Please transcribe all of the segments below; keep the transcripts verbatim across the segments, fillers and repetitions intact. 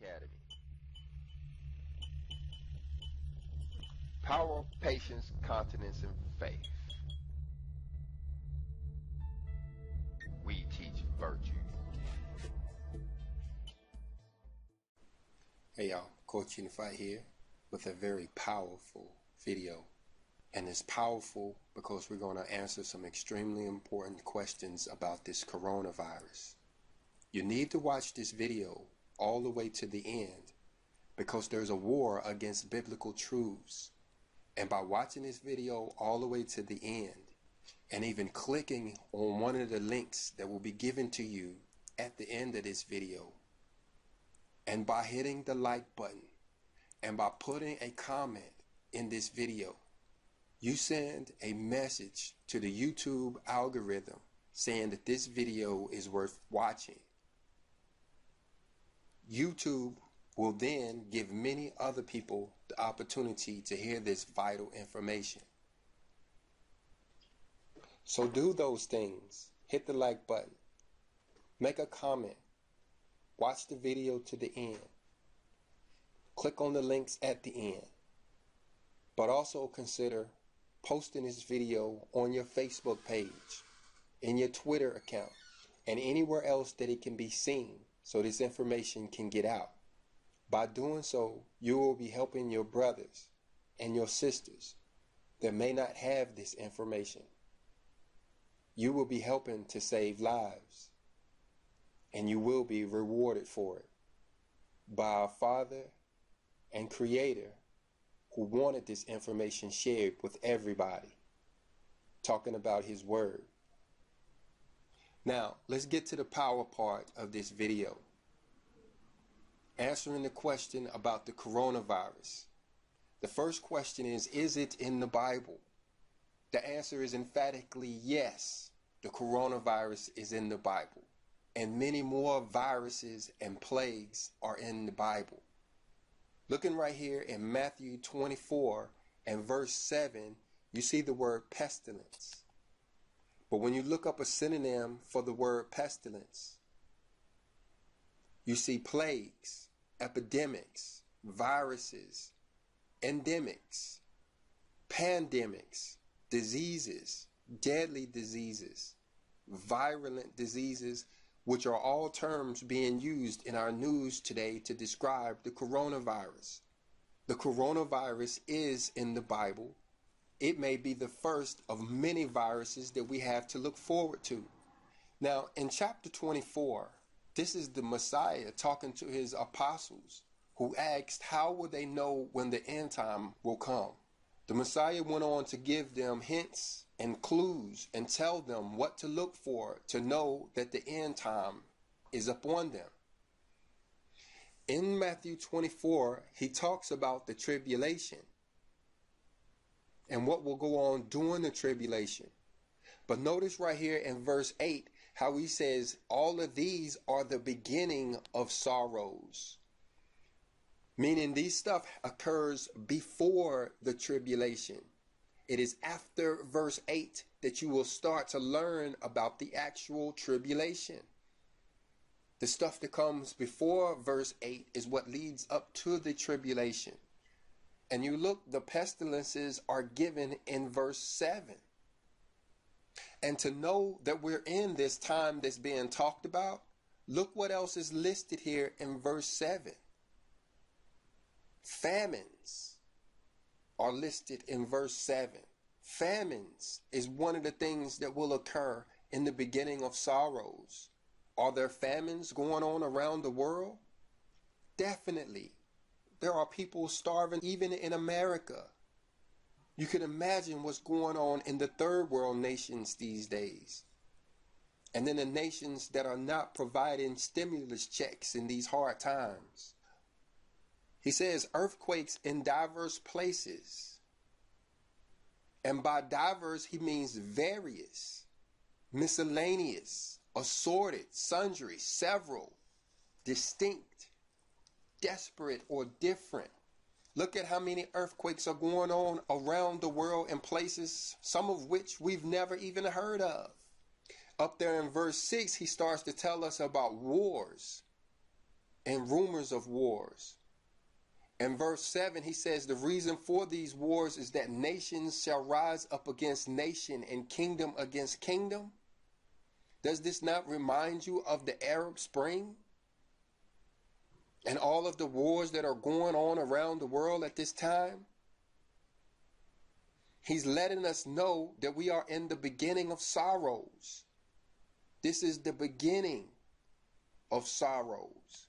Academy. Power, patience, continence, and faith. We teach virtue. Hey y'all, Coach Inthefight here with a very powerful video. And it's powerful because we're going to answer some extremely important questions about this coronavirus. You need to watch this video all the way to the end because there's a war against biblical truths. And by watching this video all the way to the end and even clicking on one of the links that will be given to you at the end of this video, and by hitting the like button, and by putting a comment in this video, you send a message to the YouTube algorithm saying that this video is worth watching. YouTube will then give many other people the opportunity to hear this vital information. So do those things. Hit the like button. Make a comment. Watch the video to the end. Click on the links at the end. But also consider posting this video on your Facebook page, in your Twitter account, and anywhere else that it can be seen so this information can get out. By doing so, you will be helping your brothers and your sisters that may not have this information. You will be helping to save lives. And you will be rewarded for it by our Father and Creator who wanted this information shared with everybody, talking about His Word. Now, let's get to the power part of this video. Answering the question about the coronavirus. The first question is, is it in the Bible? The answer is emphatically yes. The coronavirus is in the Bible. And many more viruses and plagues are in the Bible. Looking right here in Matthew twenty-four and verse seven, you see the word pestilence. But when you look up a synonym for the word pestilence, you see plagues, epidemics, viruses, endemics, pandemics, diseases, deadly diseases, virulent diseases, which are all terms being used in our news today to describe the coronavirus. The coronavirus is in the Bible. It may be the first of many viruses that we have to look forward to. Now, in chapter twenty-four, this is the Messiah talking to his apostles who asked, how will they know when the end time will come? The Messiah went on to give them hints and clues and tell them what to look for to know that the end time is upon them. In Matthew twenty-four, he talks about the tribulation and what will go on during the tribulation. But notice right here in verse eight how he says all of these are the beginning of sorrows, meaning this stuff occurs before the tribulation. It is after verse eight that you will start to learn about the actual tribulation. The stuff that comes before verse eight is what leads up to the tribulation. And you look, the pestilences are given in verse seven. And to know that we're in this time that's being talked about, look what else is listed here in verse seven. Famines are listed in verse seven. Famines is one of the things that will occur in the beginning of sorrows. Are there famines going on around the world? Definitely. There are people starving even in America. You can imagine what's going on in the third world nations these days. And then the nations that are not providing stimulus checks in these hard times. He says earthquakes in diverse places. And by diverse, he means various, miscellaneous, assorted, sundry, several, distinct, desperate, or different. Look at how many earthquakes are going on around the world in places, some of which we've never even heard of. Up there in verse six, he starts to tell us about wars and rumors of wars. In verse seven, he says, the reason for these wars is that nations shall rise up against nation and kingdom against kingdom. Does this not remind you of the Arab Spring and all of the wars that are going on around the world at this time? He's letting us know that we are in the beginning of sorrows. This is the beginning of sorrows,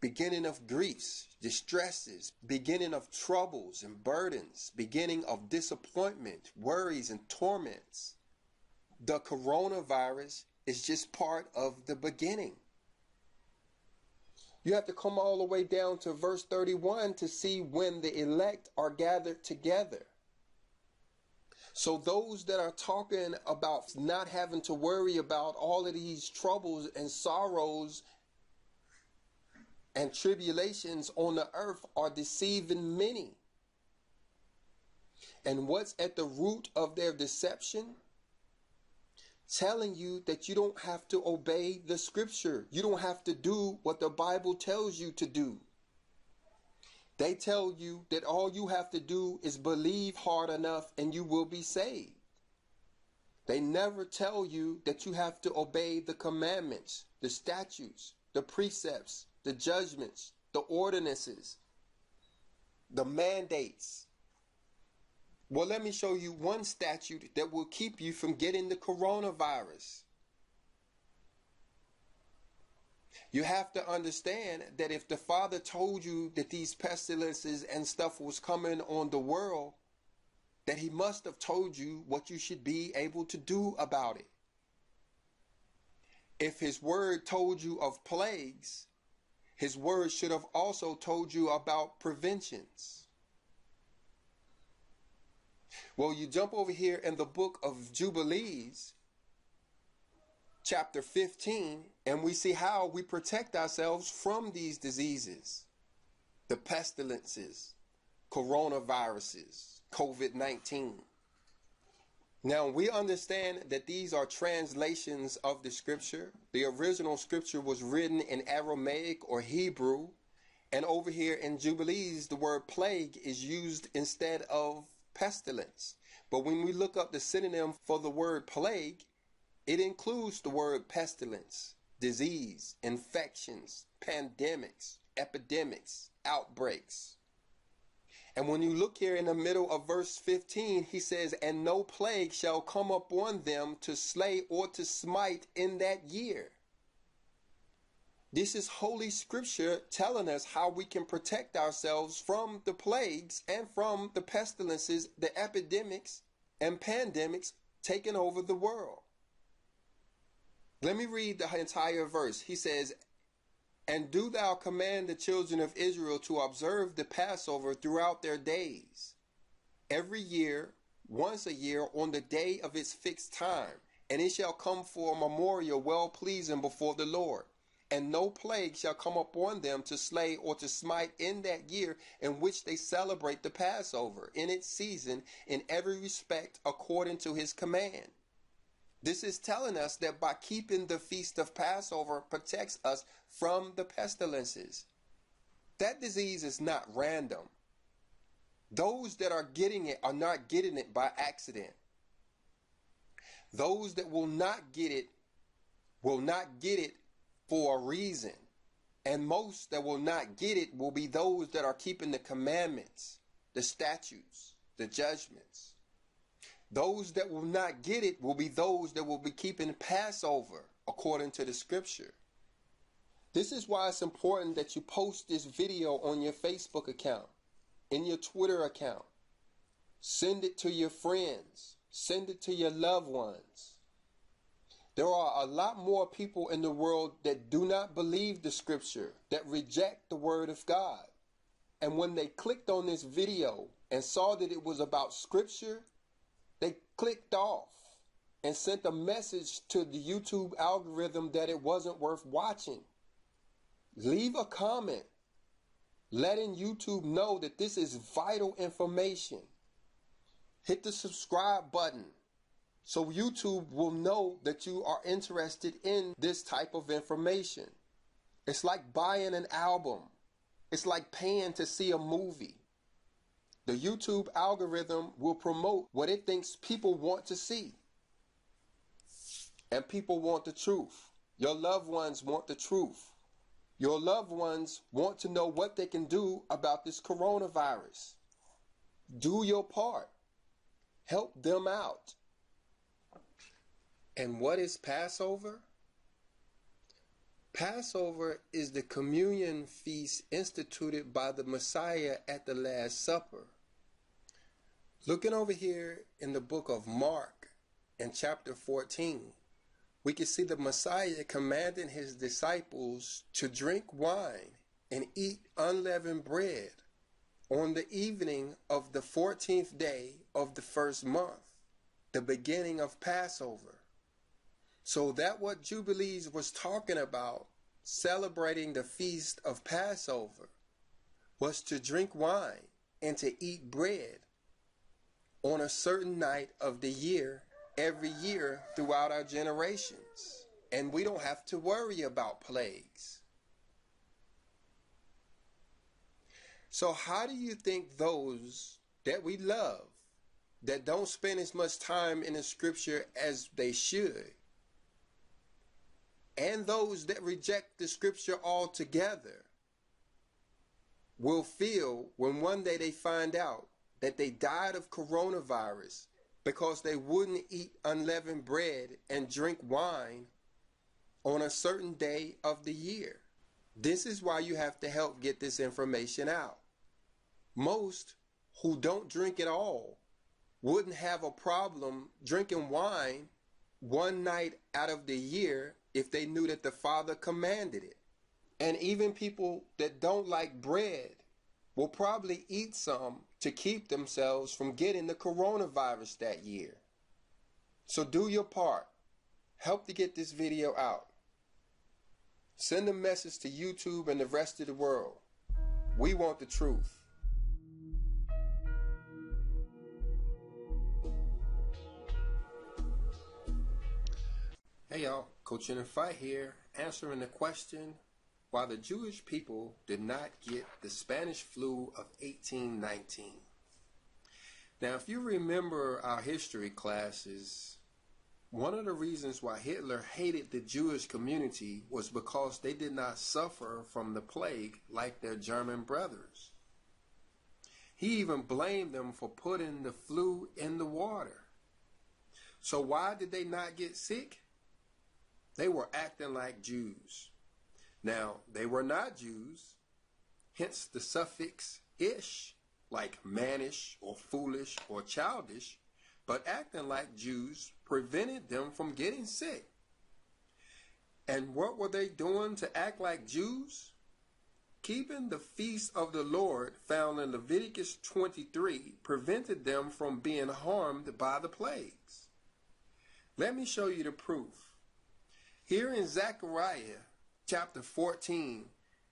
beginning of griefs, distresses, beginning of troubles and burdens, beginning of disappointment, worries and torments. The coronavirus is just part of the beginning. You have to come all the way down to verse thirty-one to see when the elect are gathered together. So those that are talking about not having to worry about all of these troubles and sorrows and tribulations on the earth are deceiving many. And what's at the root of their deception? Telling you that you don't have to obey the scripture. You don't have to do what the Bible tells you to do. They tell you that all you have to do is believe hard enough and you will be saved. They never tell you that you have to obey the commandments, the statutes, the precepts, the judgments, the ordinances, the mandates. Well, let me show you one statute that will keep you from getting the coronavirus. You have to understand that if the Father told you that these pestilences and stuff was coming on the world, that he must have told you what you should be able to do about it. If his word told you of plagues, his word should have also told you about preventions. Well, you jump over here in the book of Jubilees, chapter fifteen, and we see how we protect ourselves from these diseases, the pestilences, coronaviruses, COVID nineteen. Now, we understand that these are translations of the scripture. The original scripture was written in Aramaic or Hebrew, and over here in Jubilees, the word plague is used instead of pestilence. But when we look up the synonym for the word plague, it includes the word pestilence, disease, infections, pandemics, epidemics, outbreaks. And when you look here in the middle of verse fifteen, he says, and no plague shall come upon them to slay or to smite in that year. This is Holy Scripture telling us how we can protect ourselves from the plagues and from the pestilences, the epidemics and pandemics taking over the world. Let me read the entire verse. He says, and do thou command the children of Israel to observe the Passover throughout their days, every year, once a year, on the day of its fixed time. And it shall come for a memorial well-pleasing before the Lord. And no plague shall come upon them to slay or to smite in that year in which they celebrate the Passover, in its season, in every respect, according to his command. This is telling us that by keeping the feast of Passover protects us from the pestilences. That disease is not random. Those that are getting it are not getting it by accident. Those that will not get it will not get it for a reason. And most that will not get it will be those that are keeping the commandments, the statutes, the judgments. Those that will not get it will be those that will be keeping Passover according to the scripture. This is why it's important that you post this video on your Facebook account, in your Twitter account. Send it to your friends. Send it to your loved ones. There are a lot more people in the world that do not believe the scripture, that reject the word of God. And when they clicked on this video and saw that it was about scripture, they clicked off and sent a message to the YouTube algorithm that it wasn't worth watching. Leave a comment letting YouTube know that this is vital information. Hit the subscribe button so YouTube will know that you are interested in this type of information. It's like buying an album. It's like paying to see a movie. The YouTube algorithm will promote what it thinks people want to see. And people want the truth. Your loved ones want the truth. Your loved ones want to know what they can do about this coronavirus. Do your part. Help them out. And what is Passover? Passover is the communion feast instituted by the Messiah at the Last Supper. Looking over here in the book of Mark in chapter fourteen, we can see the Messiah commanding his disciples to drink wine and eat unleavened bread on the evening of the fourteenth day of the first month, the beginning of Passover. So that's what Jubilees was talking about, celebrating the feast of Passover, was to drink wine and to eat bread on a certain night of the year, every year throughout our generations. And we don't have to worry about plagues. So how do you think those that we love, that don't spend as much time in the scripture as they should, and those that reject the scripture altogether will feel when one day they find out that they died of coronavirus because they wouldn't eat unleavened bread and drink wine on a certain day of the year? This is why you have to help get this information out. Most who don't drink at all wouldn't have a problem drinking wine one night out of the year if they knew that the Father commanded it. And even people that don't like bread will probably eat some to keep themselves from getting the coronavirus that year. So do your part. Help to get this video out. Send a message to YouTube and the rest of the world. We want the truth. Hey y'all, Coach inthefight here, answering the question why the Jewish people did not get the Spanish flu of eighteen nineteen. Now, if you remember our history classes, one of the reasons why Hitler hated the Jewish community was because they did not suffer from the plague like their German brothers. He even blamed them for putting the flu in the water. So why did they not get sick? They were acting like Jews. Now, they were not Jews, hence the suffix ish, like mannish or foolish or childish, but acting like Jews prevented them from getting sick. And what were they doing to act like Jews? Keeping the feast of the Lord found in Leviticus twenty-three prevented them from being harmed by the plagues. Let me show you the proof. Here in Zechariah chapter fourteen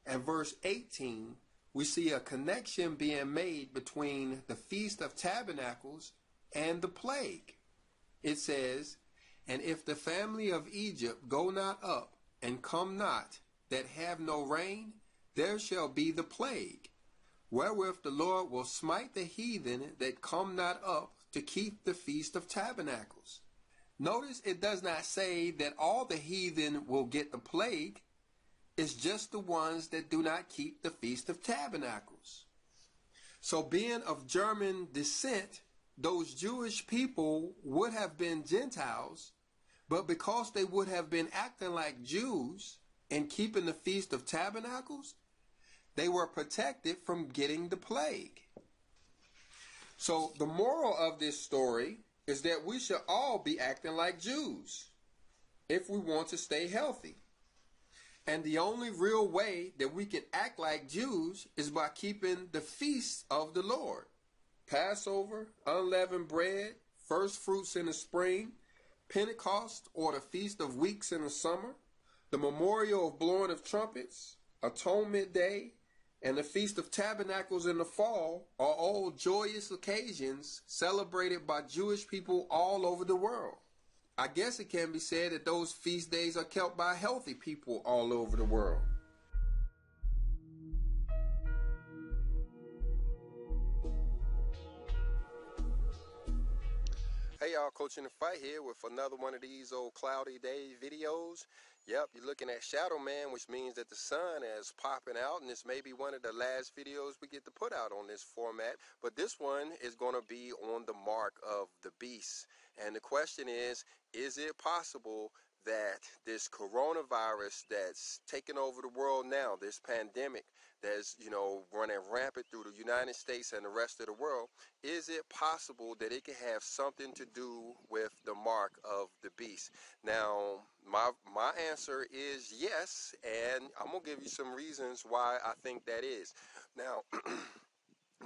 and verse eighteen, we see a connection being made between the Feast of Tabernacles and the plague. It says, "And if the family of Egypt go not up and come not, that have no rain, there shall be the plague, wherewith the Lord will smite the heathen that come not up to keep the Feast of Tabernacles." Notice it does not say that all the heathen will get the plague. It's just the ones that do not keep the Feast of Tabernacles. So being of German descent, those Jewish people would have been Gentiles, but because they would have been acting like Jews and keeping the Feast of Tabernacles, they were protected from getting the plague. So the moral of this story is that we should all be acting like Jews if we want to stay healthy. And the only real way that we can act like Jews is by keeping the feasts of the Lord. Passover, unleavened bread, first fruits in the spring, Pentecost or the Feast of Weeks in the summer, the memorial of blowing of trumpets, Atonement Day, and the Feast of Tabernacles in the fall are all joyous occasions celebrated by Jewish people all over the world. I guess it can be said that those feast days are kept by healthy people all over the world. Hey y'all, Coach inthefight here with another one of these old cloudy day videos. Yep, you're looking at Shadow Man, which means that the sun is popping out, and this may be one of the last videos we get to put out on this format. But this one is going to be on the mark of the beast. And the question is, is it possible that this coronavirus that's taking over the world now, this pandemic that's, you know, running rampant through the United States and the rest of the world, is it possible that it could have something to do with the mark of the beast? Now, my my answer is yes, and I'm going to give you some reasons why I think that is. Now,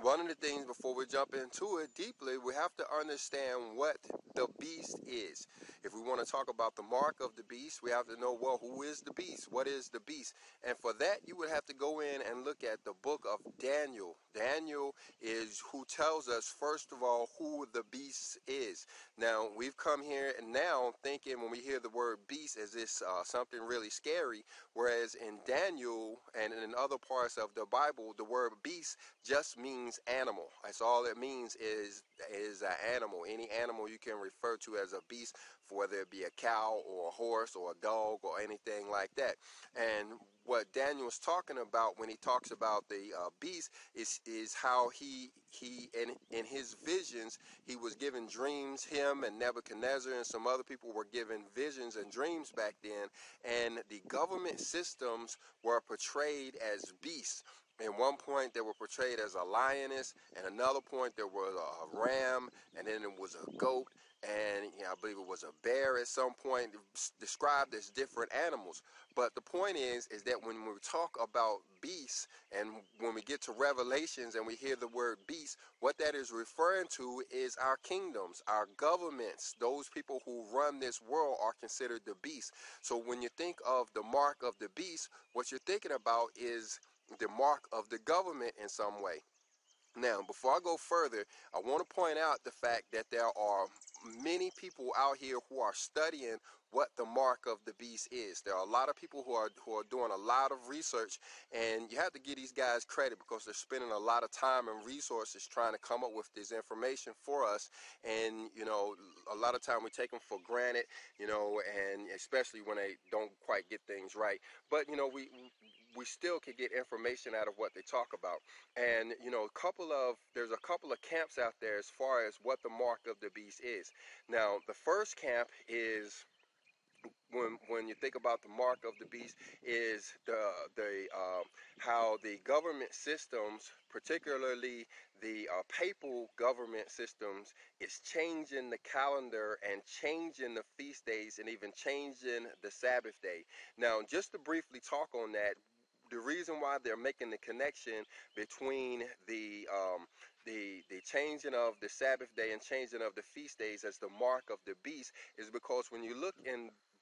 one of the things before we jump into it deeply, we have to understand what the beast is. If we want to talk about the mark of the beast, we have to know, well, who is the beast? What is the beast? And for that, you would have to go in and look at the book of Daniel. Daniel is who tells us, first of all, who the beast is. Now, we've come here and now thinking when we hear the word beast as this uh, something really scary, whereas in Daniel and in other parts of the Bible, the word beast just means animal. That's all it means is is an animal. Any animal you can refer to as a beast, whether it be a cow or a horse or a dog or anything like that. And what Daniel's talking about when he talks about the uh, beast is is how he he in in his visions he was given dreams. Him and Nebuchadnezzar and some other people were given visions and dreams back then, and the government systems were portrayed as beasts. At one point, they were portrayed as a lioness, and another point there was a ram, and then it was a goat, and you know, I believe it was a bear at some point, described as different animals. But the point is, is that when we talk about beasts, and when we get to Revelations and we hear the word beast, what that is referring to is our kingdoms, our governments. Those people who run this world are considered the beast. So when you think of the mark of the beast, what you're thinking about is the mark of the government in some way. Now, before I go further, I want to point out the fact that there are many people out here who are studying what the mark of the beast is. There are a lot of people who are who are doing a lot of research, and you have to give these guys credit because they're spending a lot of time and resources trying to come up with this information for us. And you know, a lot of time we take them for granted, you know, and especially when they don't quite get things right. But you know, we we still can get information out of what they talk about. And you know, a couple of there's a couple of camps out there as far as what the mark of the beast is. Now, the first camp is When, when you think about the mark of the beast is the the uh, how the government systems, particularly the uh, papal government systems, is changing the calendar and changing the feast days and even changing the Sabbath day. Now, just to briefly talk on that, the reason why they're making the connection between the um, the the changing of the Sabbath day and changing of the feast days as the mark of the beast is because when you look in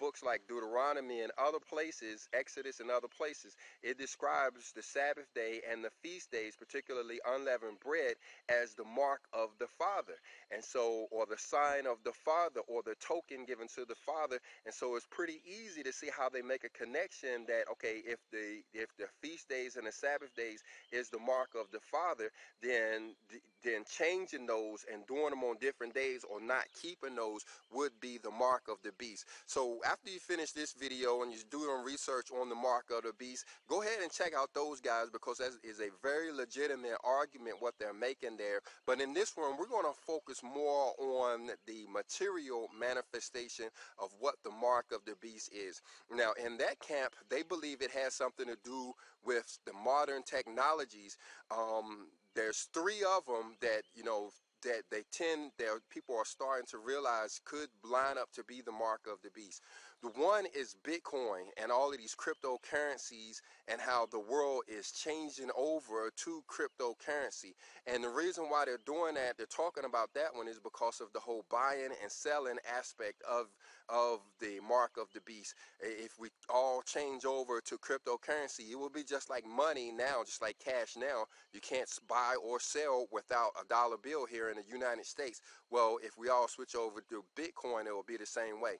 books like Deuteronomy and other places, Exodus and other places, it describes the Sabbath day and the feast days, particularly unleavened bread, as the mark of the Father, and so, or the sign of the Father, or the token given to the Father. And so it's pretty easy to see how they make a connection that, okay, if the if the feast days and the Sabbath days is the mark of the Father, then then changing those and doing them on different days or not keeping those would be the mark of the beast. So after you finish this video and you do your research on the mark of the beast, go ahead and check out those guys because that is a very legitimate argument what they're making there. But in this one, we're going to focus more on the material manifestation of what the mark of the beast is. Now, in that camp, they believe it has something to do with the modern technologies. Um, there's three of them that, you know, that they tend, that people are starting to realize could line up to be the mark of the beast. The one is Bitcoin and all of these cryptocurrencies and how the world is changing over to cryptocurrency. And the reason why they're doing that, they're talking about that one, is because of the whole buying and selling aspect of of the mark of the beast. If we all change over to cryptocurrency, it will be just like money now, just like cash now. You can't buy or sell without a dollar bill here in the United States. Well, if we all switch over to Bitcoin, it will be the same way.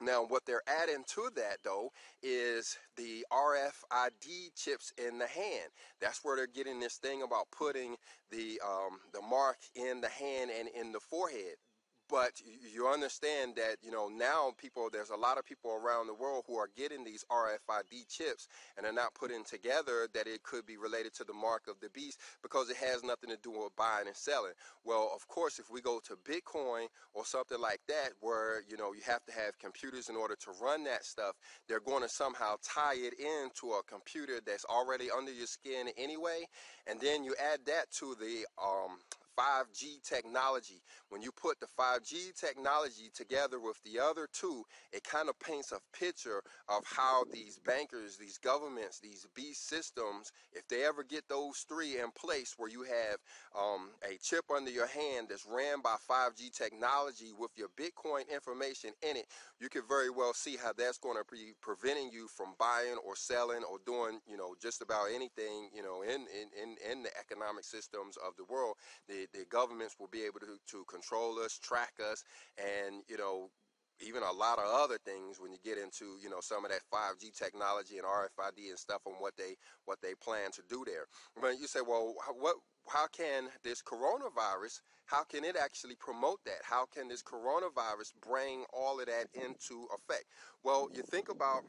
Now, what they're adding to that, though, is the R F I D chips in the hand. That's where they're getting this thing about putting the um, the mark in the hand and in the forehead. But you understand that, you know, now people, there's a lot of people around the world who are getting these R F I D chips and are not putting together that it could be related to the mark of the beast because it has nothing to do with buying and selling. Well, of course, if we go to Bitcoin or something like that where, you know, you have to have computers in order to run that stuff, they're going to somehow tie it into a computer that's already under your skin anyway. And then you add that to the um five G technology. When you put the five G technology together with the other two, it kind of paints a picture of how these bankers, these governments, these beast systems, if they ever get those three in place where you have um, a chip under your hand that's ran by five G technology with your Bitcoin information in it, you can very well see how that's going to be preventing you from buying or selling or doing, you know, just about anything, you know, in, in, in, in the economic systems of the world. The The governments will be able to, to control us, track us, and, you know, even a lot of other things when you get into, you know, some of that five G technology and R F I D and stuff on what they what they plan to do there. But you say, well, what? How can this coronavirus, how can it actually promote that? How can this coronavirus bring all of that into effect? Well, you think about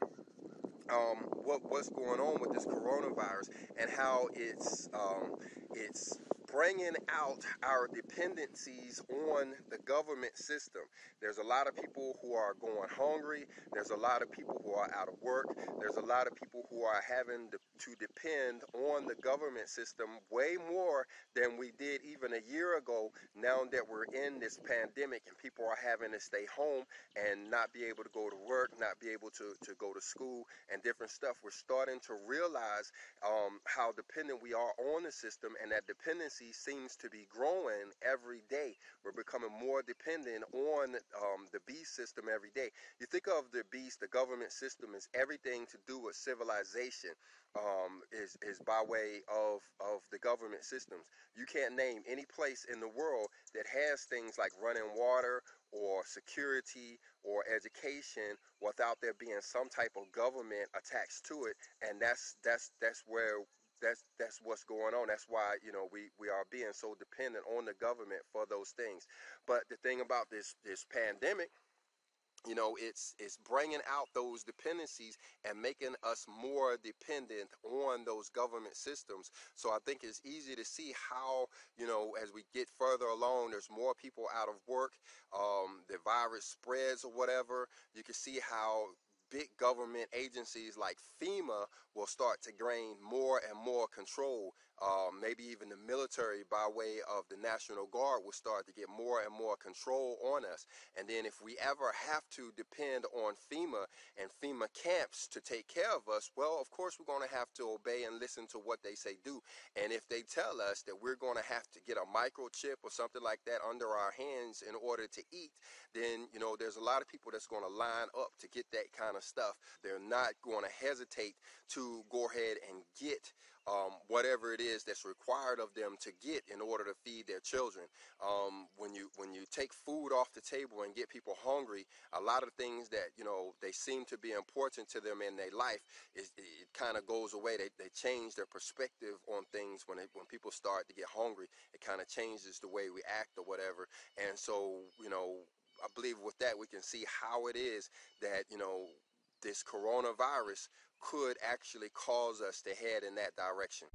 um, what what's going on with this coronavirus and how it's um, it's bringing out our dependencies on the government system. There's a lot of people who are going hungry. There's a lot of people who are out of work. There's a lot of people who are having to depend on the government system way more than we did even a year ago, now that we're in this pandemic and people are having to stay home and not be able to go to work, not be able to, to go to school and different stuff. We're starting to realize um, how dependent we are on the system, and that dependency seems to be growing every day. We're becoming more dependent on um, the beast system every day. You think of the beast, the government system, is everything to do with civilization. Um, is is by way of of the government systems. You can't name any place in the world that has things like running water or security or education without there being some type of government attached to it, and that's that's that's where. That's that's what's going on. That's why, you know, we, we are being so dependent on the government for those things. But the thing about this this pandemic, you know, it's it's bringing out those dependencies and making us more dependent on those government systems. So I think it's easy to see how, you know, as we get further along, there's more people out of work. Um, the virus spreads or whatever. You can see how big government agencies like FEMA will start to gain more and more control. Um, maybe even the military by way of the National Guard will start to get more and more control on us. And then if we ever have to depend on FEMA and FEMA camps to take care of us, well, of course, we're going to have to obey and listen to what they say do. And if they tell us that we're going to have to get a microchip or something like that under our hands in order to eat, then, you know, there's a lot of people that's going to line up to get that kind of stuff. They're not going to hesitate to go ahead and get um, whatever it is that's required of them to get in order to feed their children. Um, when you when you take food off the table and get people hungry, a lot of things that, you know, they seem to be important to them in their life, it, it kind of goes away. They, they change their perspective on things when it, when people start to get hungry. It kind of changes the way we act or whatever. And so, you know, I believe with that we can see how it is that, you know, this coronavirus could actually cause us to head in that direction.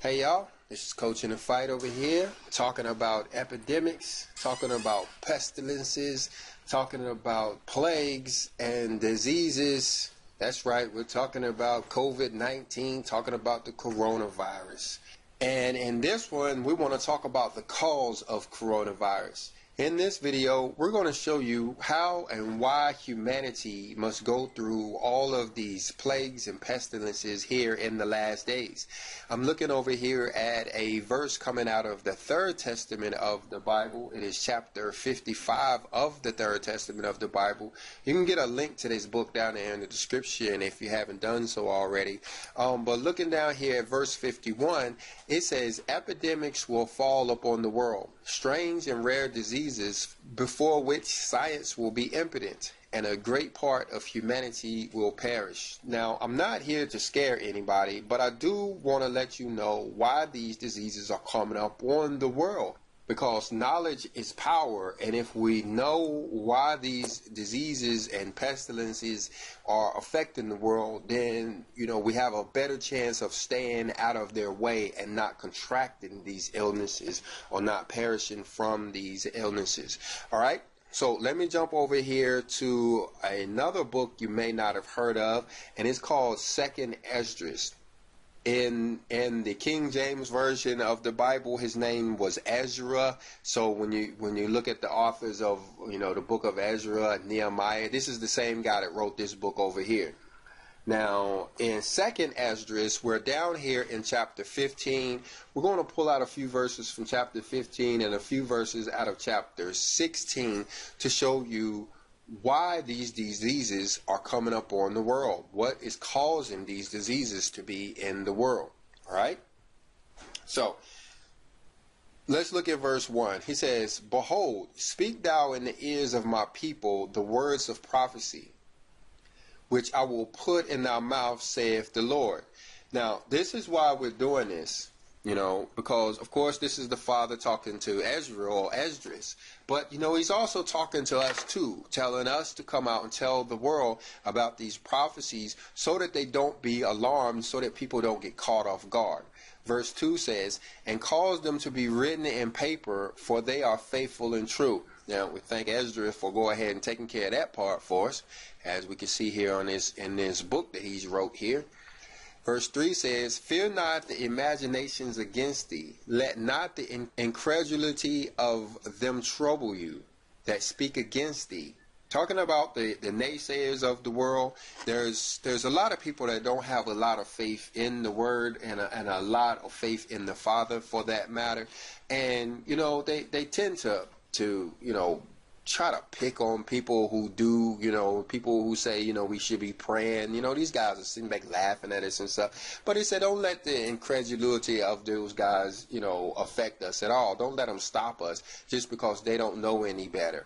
Hey y'all, this is Coach inthefight over here, talking about epidemics, talking about pestilences, talking about plagues and diseases. That's right, we're talking about COVID nineteen, talking about the coronavirus. And in this one, we want to talk about the cause of coronavirus. In this video, we're going to show you how and why humanity must go through all of these plagues and pestilences here in the last days. I'm looking over here at a verse coming out of the Third Testament of the Bible. It is chapter fifty-five of the Third Testament of the Bible. You can get a link to this book down there in the description if you haven't done so already. Um, but looking down here at verse fifty-one, it says, "Epidemics will fall upon the world. Strange and rare diseases diseases before which science will be impotent and a great part of humanity will perish. Now, I'm not here to scare anybody, but I do want to let you know why these diseases are coming up on the world. Because knowledge is power, and if we know why these diseases and pestilences are affecting the world, then you know we have a better chance of staying out of their way and not contracting these illnesses or not perishing from these illnesses. All right, so let me jump over here to another book you may not have heard of, and it's called Second Esdras. In in the King James Version of the Bible, his name was Ezra. So when you when you look at the authors of you know the book of Ezra and Nehemiah, this is the same guy that wrote this book over here. Now in Second Esdras, we're down here in chapter fifteen. We're going to pull out a few verses from chapter fifteen and a few verses out of chapter sixteen to show you why these diseases are coming up on the world, what is causing these diseases to be in the world. All right, so let's look at verse one. He says, "Behold, speak thou in the ears of my people the words of prophecy, which I will put in thy mouth, saith the Lord." Now this is why we're doing this, you know, because of course this is the father talking to Ezra or Esdras, but you know he's also talking to us too, telling us to come out and tell the world about these prophecies so that they don't be alarmed, so that people don't get caught off guard. Verse two says, "And cause them to be written in paper, for they are faithful and true." Now we thank Ezra for go ahead and taking care of that part for us, as we can see here on this in this book that he's wrote here. Verse three says, "Fear not the imaginations against thee, let not the in incredulity of them trouble you that speak against thee." Talking about the, the naysayers of the world, there's there's a lot of people that don't have a lot of faith in the word and a, and a lot of faith in the Father for that matter. And, you know, they, they tend to, to, you know, try to pick on people who do, you know, people who say, you know, we should be praying. You know, these guys are sitting back laughing at us and stuff. But he said, don't let the incredulity of those guys, you know, affect us at all. Don't let them stop us just because they don't know any better.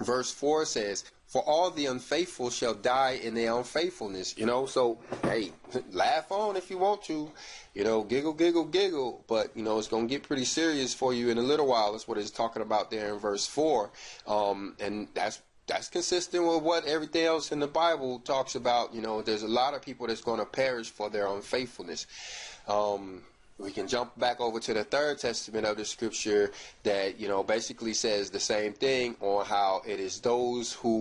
Verse four says, "For all the unfaithful shall die in their unfaithfulness." You know, so, hey, laugh on if you want to. You know, giggle, giggle, giggle. But, you know, it's going to get pretty serious for you in a little while. That's what it's talking about there in verse four. Um, and that's that's consistent with what everything else in the Bible talks about. You know, there's a lot of people that's going to perish for their unfaithfulness. Um We can jump back over to the Third Testament of the scripture that, you know, basically says the same thing on how it is those who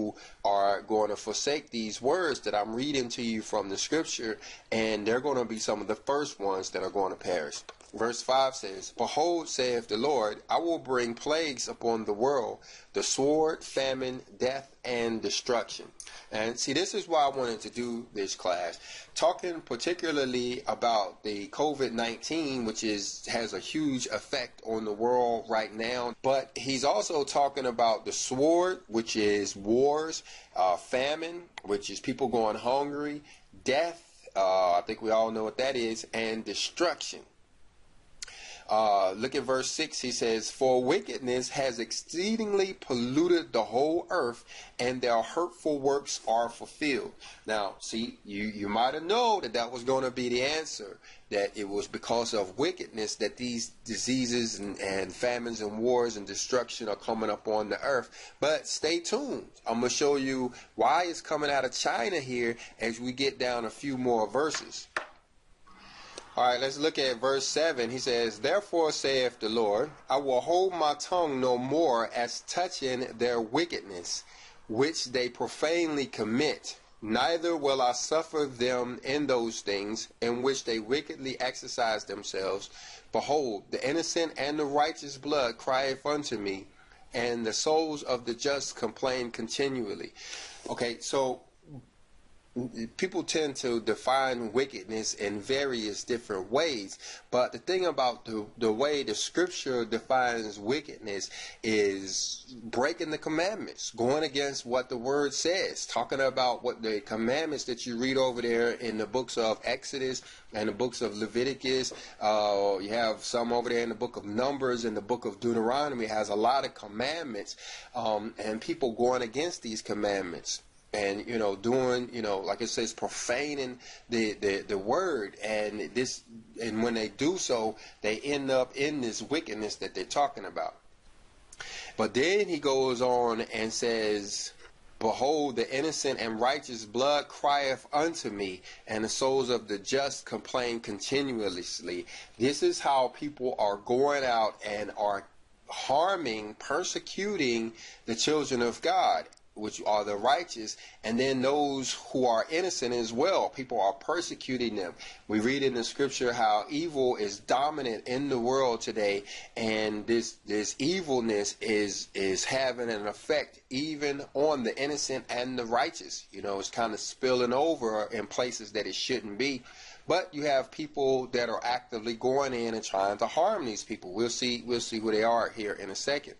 are going to forsake these words that I'm reading to you from the scripture, and they're going to be some of the first ones that are going to perish. Verse five says, "Behold, saith the Lord, I will bring plagues upon the world, the sword, famine, death, and destruction." And see, this is why I wanted to do this class, talking particularly about the COVID nineteen, which is has a huge effect on the world right now. But he's also talking about the sword, which is wars, uh, famine, which is people going hungry, death, uh, I think we all know what that is, and destruction. Uh, look at verse six. He says, "For wickedness has exceedingly polluted the whole earth, and their hurtful works are fulfilled." Now, see, you, you might have known that that was going to be the answer, that it was because of wickedness that these diseases and, and famines and wars and destruction are coming up on the earth. But stay tuned. I'm going to show you why it's coming out of China here as we get down a few more verses. All right, let's look at verse seven. He says, "Therefore saith the Lord, I will hold my tongue no more as touching their wickedness, which they profanely commit. Neither will I suffer them in those things in which they wickedly exercise themselves. Behold, the innocent and the righteous blood crieth unto me, and the souls of the just complain continually." Okay, so people tend to define wickedness in various different ways, but the thing about the, the way the scripture defines wickedness is breaking the commandments, going against what the word says, talking about what the commandments that you read over there in the books of Exodus and the books of Leviticus. Uh, you have some over there in the book of Numbers, and the book of Deuteronomy has a lot of commandments, um, and people going against these commandments. And, you know, doing, you know, like it says, profaning the, the, the word. And this, and when they do so, they end up in this wickedness that they're talking about. But then he goes on and says, behold, the innocent and righteous blood crieth unto me, and the souls of the just complain continuously. This is how people are going out and are harming, persecuting the children of God, which are the righteous, and then those who are innocent as well. People are persecuting them. We read in the scripture how evil is dominant in the world today, and this this evilness is is having an effect even on the innocent and the righteous. You know, it's kind of spilling over in places that it shouldn't be. But you have people that are actively going in and trying to harm these people. We'll see we'll see who they are here in a second.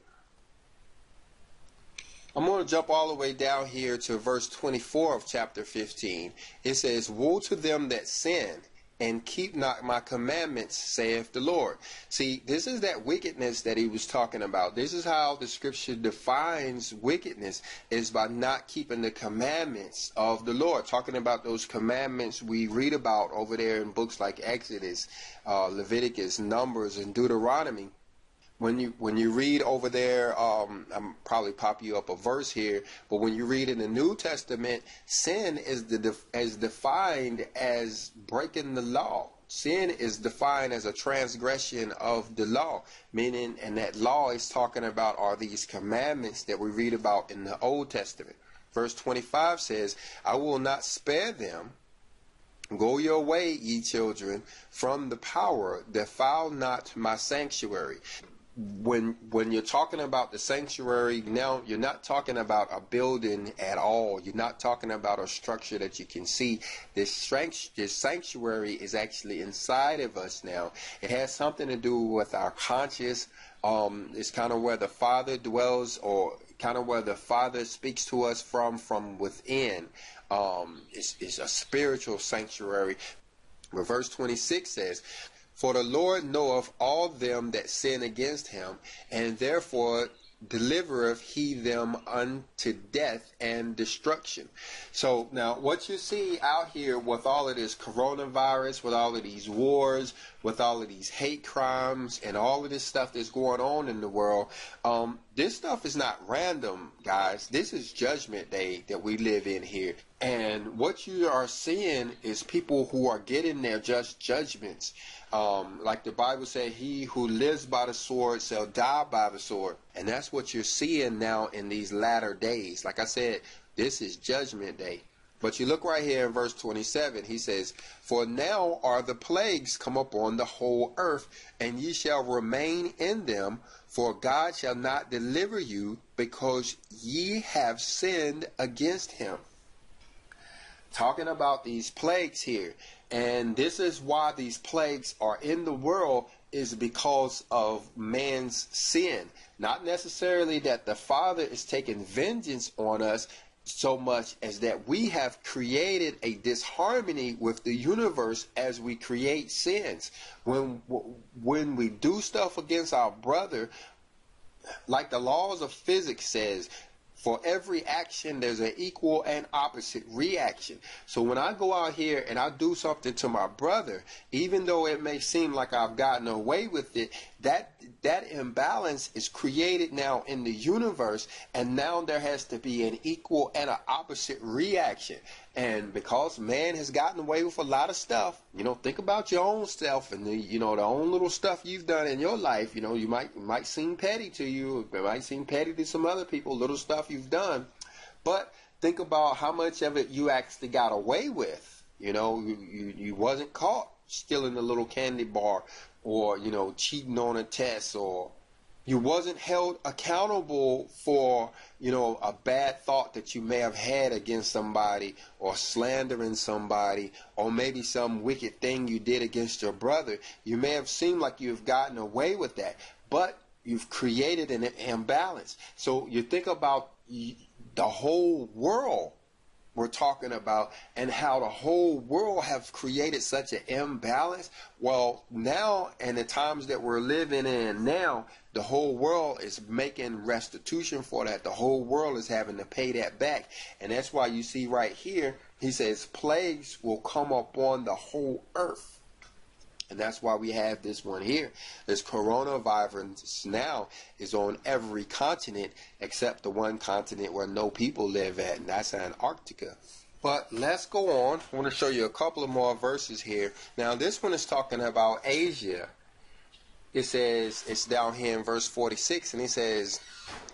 I'm going to jump all the way down here to verse twenty-four of chapter fifteen. It says, woe to them that sin and keep not my commandments, saith the Lord. See, this is that wickedness that he was talking about. This is how the scripture defines wickedness, is by not keeping the commandments of the Lord. Talking about those commandments we read about over there in books like Exodus, uh, Leviticus, Numbers, and Deuteronomy. When you when you read over there, um, I'm probably pop you up a verse here. But when you read in the New Testament, sin is the def as defined as breaking the law. Sin is defined as a transgression of the law, meaning, and that law is talking about are these commandments that we read about in the Old Testament. Verse twenty-five says, "I will not spare them. Go your way, ye children, from the power. Defile not my sanctuary." When when you're talking about the sanctuary, now you're not talking about a building at all. You're not talking about a structure that you can see. This, this sanctuary is actually inside of us now. It has something to do with our conscious. Um, it's kind of where the Father dwells, or kind of where the Father speaks to us from, from within. Um, it's, it's a spiritual sanctuary. Verse twenty-six says, for the Lord knoweth all them that sin against him, and therefore delivereth he them unto death and destruction. So now what you see out here with all of this coronavirus, with all of these wars, with all of these hate crimes, and all of this stuff that's going on in the world, um, this stuff is not random, guys. This is Judgment Day that we live in here. And what you are seeing is people who are getting their just judgments. Um, like the Bible said, he who lives by the sword shall die by the sword. And that's what you're seeing now in these latter days. Like I said, this is Judgment Day. But you look right here in verse twenty-seven. He says, for now are the plagues come upon the whole earth, and ye shall remain in them, for God shall not deliver you, because ye have sinned against him. Talking about these plagues here, and this is why these plagues are in the world, is because of man's sin. Not necessarily that the Father is taking vengeance on us so much as that we have created a disharmony with the universe as we create sins. When when we do stuff against our brother, like the laws of physics says, for every action, there's an equal and opposite reaction. So when I go out here and I do something to my brother, even though it may seem like I've gotten away with it, that that imbalance is created now in the universe, and now there has to be an equal and an opposite reaction. And because man has gotten away with a lot of stuff, you know, think about your own self and the, you know, the own little stuff you've done in your life. You know, you might might seem petty to you, it might seem petty to some other people, little stuff you've done, but think about how much of it you actually got away with. You know, you you, you wasn't caught stealing a little candy bar, or you know, cheating on a test, or You wasn't held accountable for, you know, a bad thought that you may have had against somebody, or slandering somebody, or maybe some wicked thing you did against your brother. You may have seemed like you've gotten away with that, but you've created an imbalance. So you think about the whole world we're talking about, and how the whole world have created such an imbalance. Well, now, in the times that we're living in now, the whole world is making restitution for that. The whole world is having to pay that back. And that's why you see right here, he says, plagues will come upon the whole earth. And that's why we have this one here. This coronavirus now is on every continent except the one continent where no people live at, and that's Antarctica. But let's go on. I want to show you a couple of more verses here. Now, this one is talking about Asia. It says, it's down here in verse forty-six, and it says,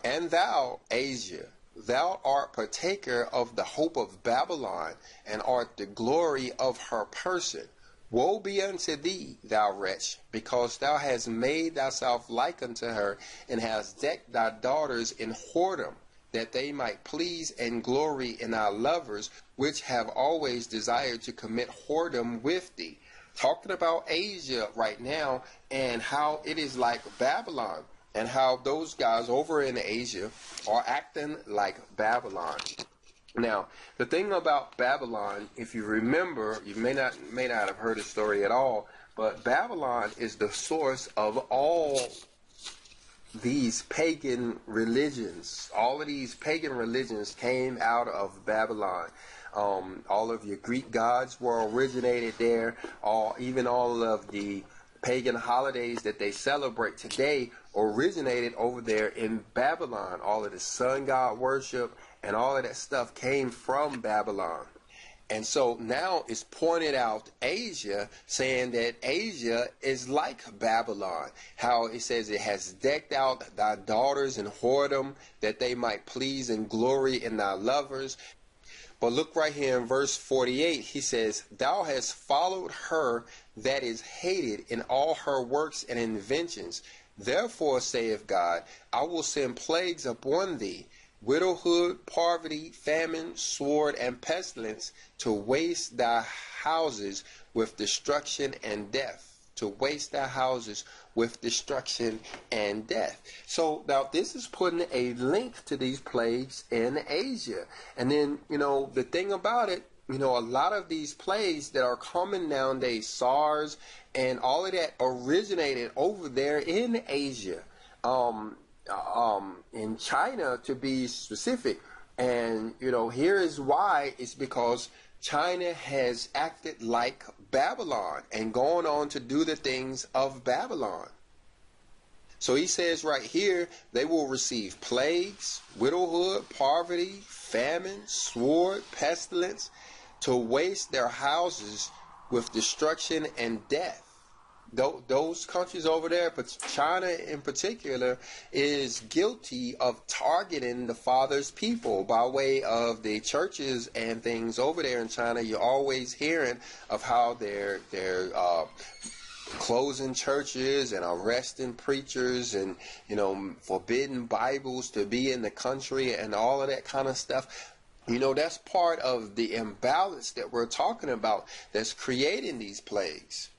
"And thou, Asia, thou art partaker of the hope of Babylon, and art the glory of her person. Woe be unto thee, thou wretch, because thou hast made thyself like unto her, and hast decked thy daughters in whoredom, that they might please and glory in thy lovers, which have always desired to commit whoredom with thee." Talking about Asia right now, and how it is like Babylon, and how those guys over in Asia are acting like Babylon. Now, the thing about Babylon, if you remember, you may not may not have heard the story at all, but Babylon is the source of all these pagan religions. All of these pagan religions came out of Babylon. Um, all of your Greek gods were originated there. All, even all of the pagan holidays that they celebrate today originated over there in Babylon. All of the sun god worship and all of that stuff came from Babylon. And so now it's pointed out Asia, saying that Asia is like Babylon. How it says it has decked out thy daughters in whoredom, that they might please and glory in thy lovers. But look right here in verse forty-eight. He says, "Thou hast followed her that is hated in all her works and inventions. Therefore saith God, I will send plagues upon thee, widowhood, poverty, famine, sword, and pestilence, to waste thy houses with destruction and death. To waste thy houses with destruction and death." So now this is putting a link to these plagues in Asia. And then, you know, the thing about it, you know, a lot of these plagues that are common nowadays, SARS and all of that, originated over there in Asia. Um, Um, in China, to be specific. And you know, here is why. It's because China has acted like Babylon and gone on to do the things of Babylon. So he says right here, they will receive plagues, widowhood, poverty, famine, sword, pestilence, to waste their houses with destruction and death. Those countries over there, but China in particular, is guilty of targeting the Father's people by way of the churches and things over there in China. You're always hearing of how they're they're uh, closing churches and arresting preachers, and you know, forbidding Bibles to be in the country and all of that kind of stuff. You know, that's part of the imbalance that we're talking about that's creating these plagues.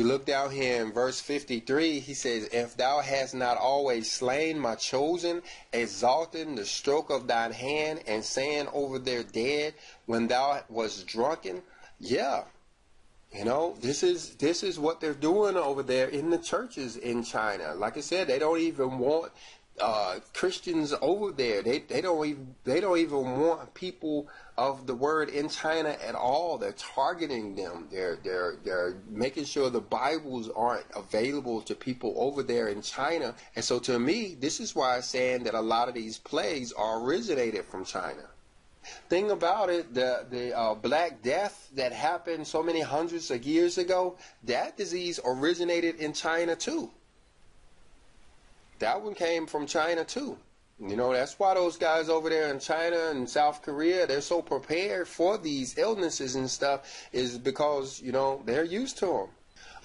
You look down here in verse fifty-three, he says, "If thou hast not always slain my chosen, exalting the stroke of thine hand, and saying over their dead, when thou was drunken." Yeah, you know, this is this is what they're doing over there in the churches in China. Like I said, they don't even want uh, Christians over there. They they don't even they don't even want people of the word in China at all. They're targeting them. They're they're they're making sure the Bibles aren't available to people over there in China. And so to me, this is why I'm saying that a lot of these plagues are originated from China. Thing about it, the the uh, Black Death that happened so many hundreds of years ago, that disease originated in China too. That one came from China too. You know, that's why those guys over there in China and South Korea, they're so prepared for these illnesses and stuff, is because, you know, they're used to them.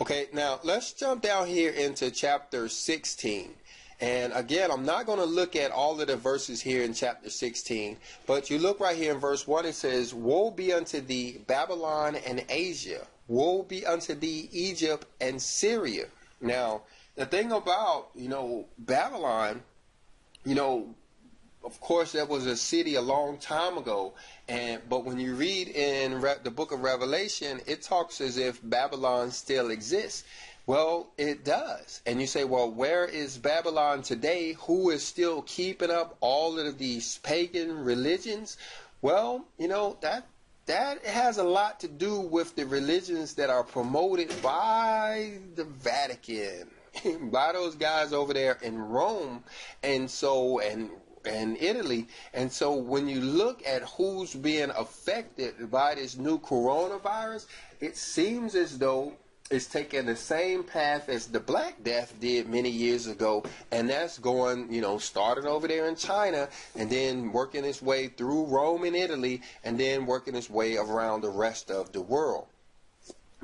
Okay, now let's jump down here into chapter sixteen. And again, I'm not going to look at all of the verses here in chapter sixteen, but you look right here in verse one, it says, "Woe be unto thee, Babylon and Asia. Woe be unto thee, Egypt and Syria." Now, the thing about, you know, Babylon, you know, of course, that was a city a long time ago. And but when you read in Re- the book of Revelation, it talks as if Babylon still exists. Well, it does. And you say, well, where is Babylon today? Who is still keeping up all of these pagan religions? Well, you know, that that has a lot to do with the religions that are promoted by the Vatican, by those guys over there in Rome. And so, and and Italy. And so when you look at who's being affected by this new coronavirus, it seems as though it's taking the same path as the Black Death did many years ago, and that's going, you know, starting over there in China and then working its way through Rome and Italy and then working its way around the rest of the world.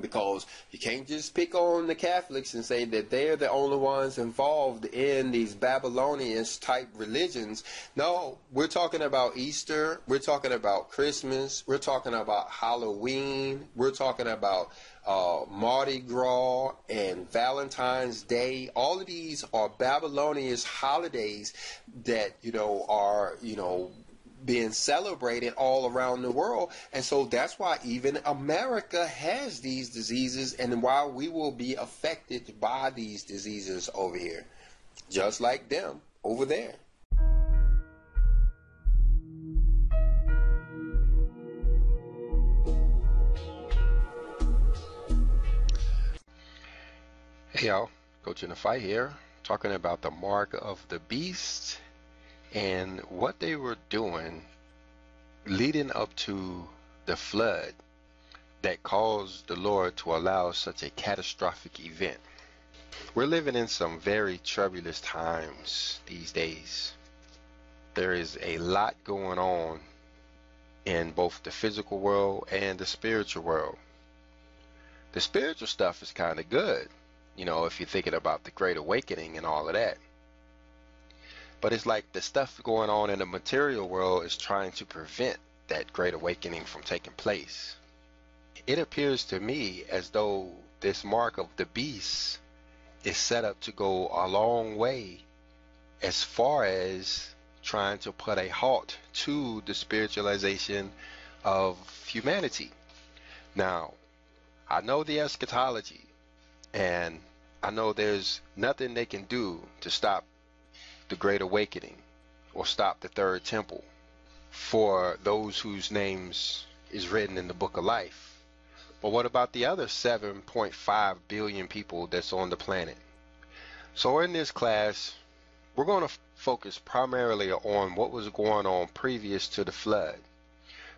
Because you can't just pick on the Catholics and say that they're the only ones involved in these Babylonian-type religions. No, we're talking about Easter. We're talking about Christmas. We're talking about Halloween. We're talking about uh, Mardi Gras and Valentine's Day. All of these are Babylonian holidays that, you know, are, you know, being celebrated all around the world. And so that's why even America has these diseases and why we will be affected by these diseases over here, just like them over there. Hey y'all, Coach inthefight here, talking about the mark of the beast and what they were doing leading up to the flood that caused the Lord to allow such a catastrophic event. We're living in some very turbulent times these days. There is a lot going on in both the physical world and the spiritual world. The spiritual stuff is kind of good, you know, if you're thinking about the Great Awakening and all of that. But it's like the stuff going on in the material world is trying to prevent that Great Awakening from taking place. It appears to me as though this mark of the beast is set up to go a long way as far as trying to put a halt to the spiritualization of humanity. Now, I know the eschatology, and I know there's nothing they can do to stop the Great Awakening or stop the Third Temple for those whose names is written in the book of life. But what about the other seven point five billion people that's on the planet? So in this class, we're going to focus primarily on what was going on previous to the flood,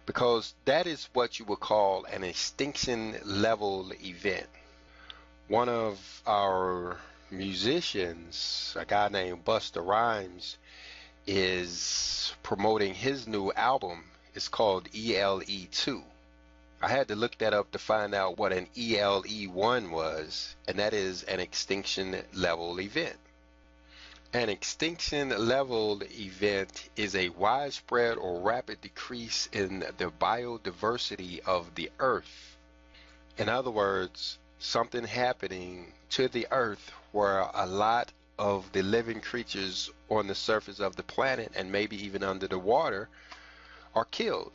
because that is what you would call an extinction level event. One of our musicians, a guy named Busta Rhymes, is promoting his new album. It's called E L E two. I had to look that up to find out what an E L E one was, and that is an extinction level event. An extinction level event is a widespread or rapid decrease in the biodiversity of the earth. In other words, something happening to the earth where a lot of the living creatures on the surface of the planet and maybe even under the water are killed.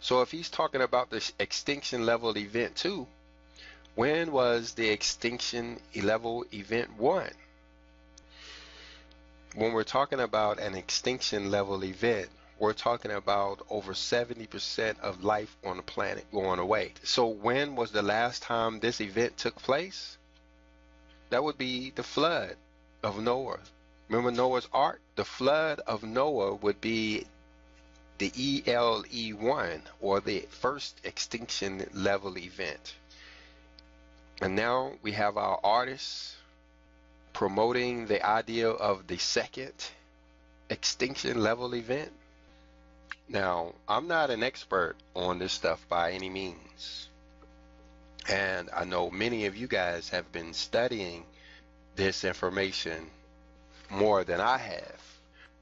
So if he's talking about this extinction level event two, when was the extinction level event one? When we're talking about an extinction level event, we're talking about over seventy percent of life on the planet going away. So when was the last time this event took place? That would be the flood of Noah. Remember Noah's Ark? The flood of Noah would be the E L E one, or the first extinction level event. And now we have our artists promoting the idea of the second extinction level event. Now, I'm not an expert on this stuff by any means. And I know many of you guys have been studying this information more than I have.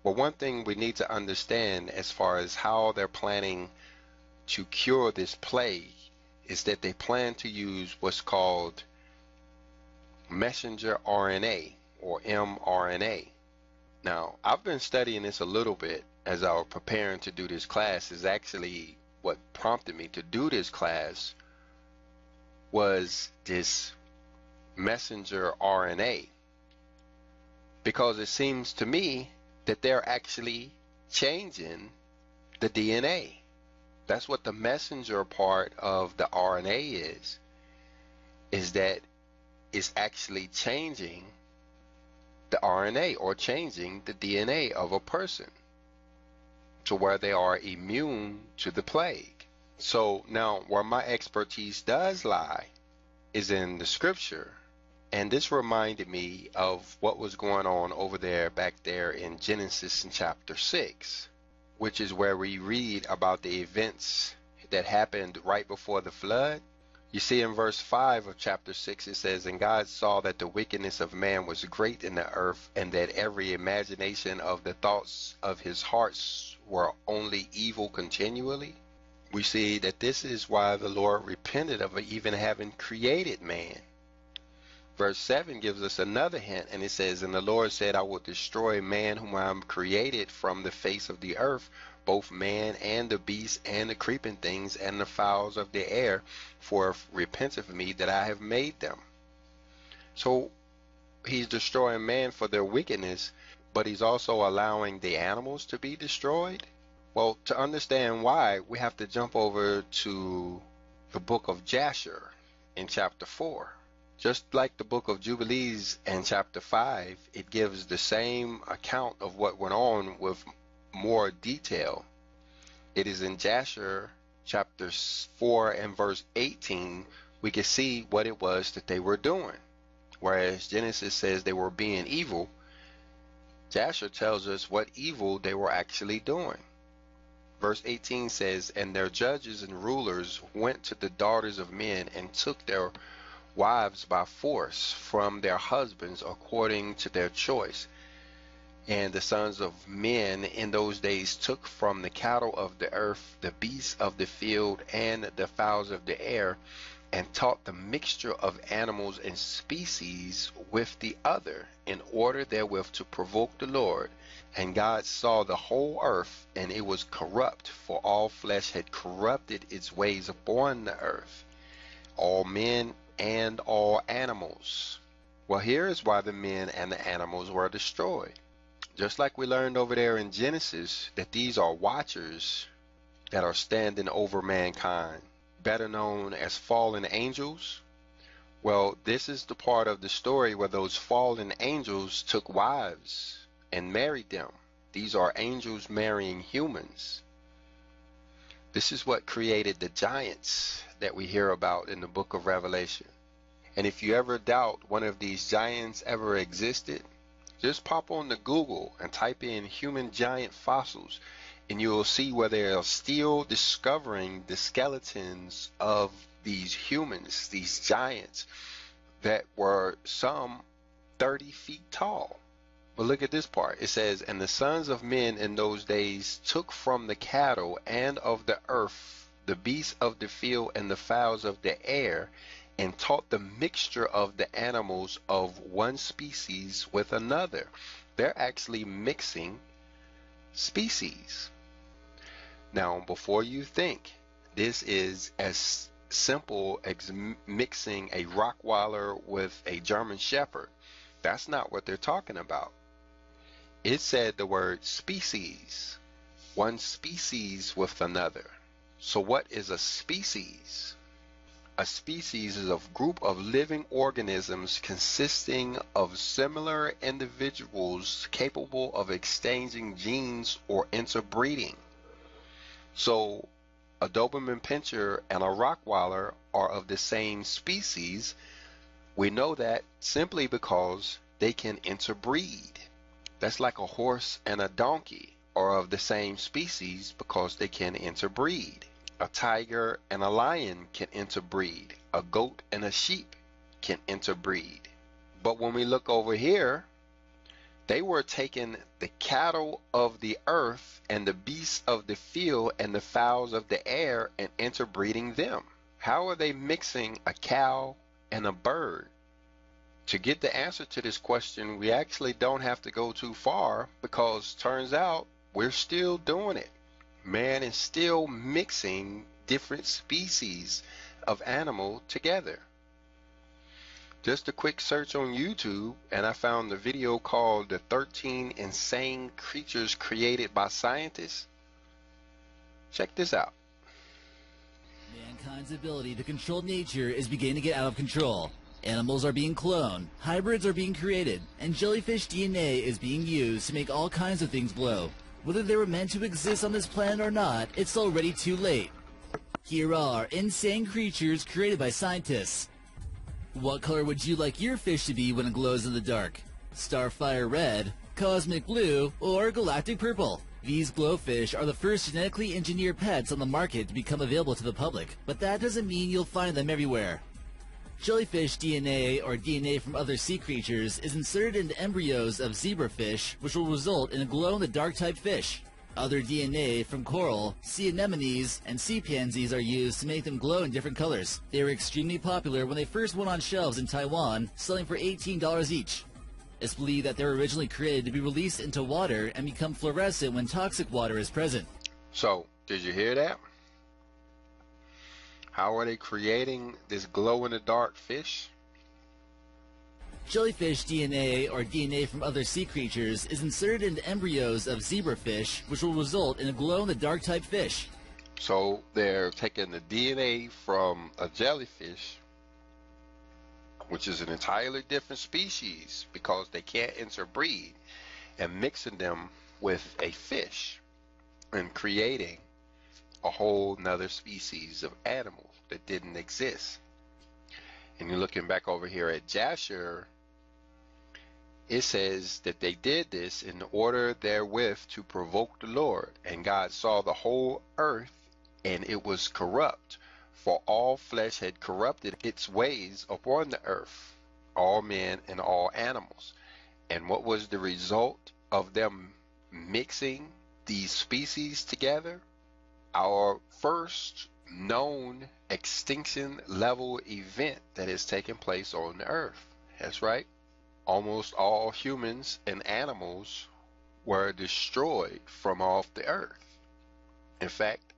Well, one thing we need to understand as far as how they're planning to cure this plague is that they plan to use what's called messenger R N A or m R N A. Now, I've been studying this a little bit as I was preparing to do this class. Is actually what prompted me to do this class was this messenger R N A, because it seems to me that they're actually changing the D N A. That's what the messenger part of the R N A is, is that it's actually changing the R N A or changing the D N A of a person to where they are immune to the plague. So now where my expertise does lie is in the scripture. And this reminded me of what was going on over there back there in Genesis in chapter six, which is where we read about the events that happened right before the flood. You see in verse five of chapter six, it says, "And God saw that the wickedness of man was great in the earth, and that every imagination of the thoughts of his hearts were only evil continually." We see that this is why the Lord repented of even having created man. Verse seven gives us another hint, and it says, "And the Lord said, I will destroy man whom I have created from the face of the earth, both man and the beast and the creeping things and the fowls of the air, for it repenteth me that I have made them." So he's destroying man for their wickedness, but he's also allowing the animals to be destroyed. Well, to understand why, we have to jump over to the book of Jasher in chapter four. Just like the book of Jubilees and chapter five, it gives the same account of what went on with more detail. It is in Jasher chapter four and verse eighteen. We can see what it was that they were doing. Whereas Genesis says they were being evil, Jasher tells us what evil they were actually doing. Verse eighteen says, "And their judges and rulers went to the daughters of men and took their wives by force from their husbands according to their choice. And the sons of men in those days took from the cattle of the earth, the beasts of the field, and the fowls of the air, and taught the mixture of animals and species with the other, in order therewith to provoke the Lord. And God saw the whole earth, and it was corrupt, for all flesh had corrupted its ways upon the earth, all men and all animals." Well, here is why the men and the animals were destroyed. Just like we learned over there in Genesis, that these are watchers that are standing over mankind, better known as fallen angels. Well, this is the part of the story where those fallen angels took wives and married them. These are angels marrying humans. This is what created the giants that we hear about in the book of Revelation. And if you ever doubt one of these giants ever existed, just pop on to Google and type in human giant fossils, and you will see where they are still discovering the skeletons of these humans, these giants that were some thirty feet tall. But look at this part. It says, "And the sons of men in those days took from the cattle and of the earth, the beasts of the field and the fowls of the air, and taught the mixture of the animals of one species with another." They're actually mixing species. Now, before you think, this is as simple as mixing a Rottweiler with a German Shepherd. That's not what they're talking about. It said the word species, one species with another. So what is a species? A species is a group of living organisms consisting of similar individuals capable of exchanging genes or interbreeding. So a Doberman Pinscher and a Rottweiler are of the same species. We know that simply because they can interbreed. That's like a horse and a donkey are of the same species because they can interbreed. A tiger and a lion can interbreed. A goat and a sheep can interbreed. But when we look over here, they were taking the cattle of the earth and the beasts of the field and the fowls of the air and interbreeding them. How are they mixing a cow and a bird? To get the answer to this question, we actually don't have to go too far, because turns out we're still doing it. Man is still mixing different species of animal together. Just a quick search on YouTube, and I found the video called The thirteen Insane Creatures Created by Scientists. Check this out. Mankind's ability to control nature is beginning to get out of control. Animals are being cloned, hybrids are being created, and jellyfish D N A is being used to make all kinds of things blow. Whether they were meant to exist on this planet or not, it's already too late. Here are insane creatures created by scientists. What color would you like your fish to be when it glows in the dark? Starfire red, cosmic blue, or galactic purple? These glowfish are the first genetically engineered pets on the market to become available to the public, but that doesn't mean you'll find them everywhere. Jellyfish D N A, or D N A from other sea creatures, is inserted into embryos of zebrafish, which will result in a glow-in-the-dark type fish. Other D N A from coral, sea anemones, and sea pansies are used to make them glow in different colors. They were extremely popular when they first went on shelves in Taiwan, selling for eighteen dollars each. It's believed that they were originally created to be released into water and become fluorescent when toxic water is present. So, did you hear that? How are they creating this glow-in-the-dark fish? Jellyfish D N A, or D N A from other sea creatures, is inserted into embryos of zebrafish, which will result in a glow-in-the-dark type fish. So they're taking the D N A from a jellyfish, which is an entirely different species because they can't interbreed, and mixing them with a fish and creating a whole nother species of animal that didn't exist. And you're looking back over here at Jasher, it says that they did this in order therewith to provoke the Lord. And God saw the whole earth, and it was corrupt, for all flesh had corrupted its ways upon the earth, all men and all animals. And what was the result of them mixing these species together? Our first known extinction level event that has taken place on the earth. That's right. Almost all humans and animals were destroyed from off the earth. In fact,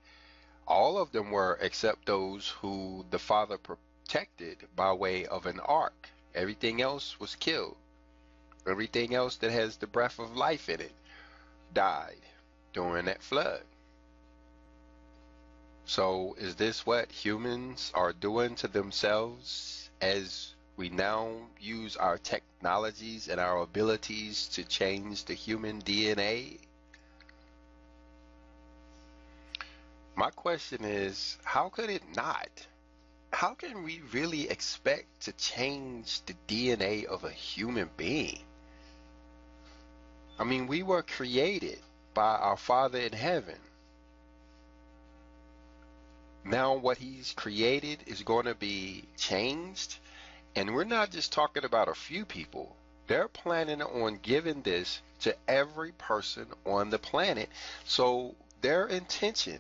all of them were except those who the Father protected by way of an ark. Everything else was killed. Everything else that has the breath of life in it died during that flood. So is this what humans are doing to themselves as we now use our technologies and our abilities to change the human D N A? My question is, how could it not? How can we really expect to change the D N A of a human being? I mean, we were created by our Father in heaven. Now what he's created is going to be changed, and we're not just talking about a few people. They're planning on giving this to every person on the planet. So their intention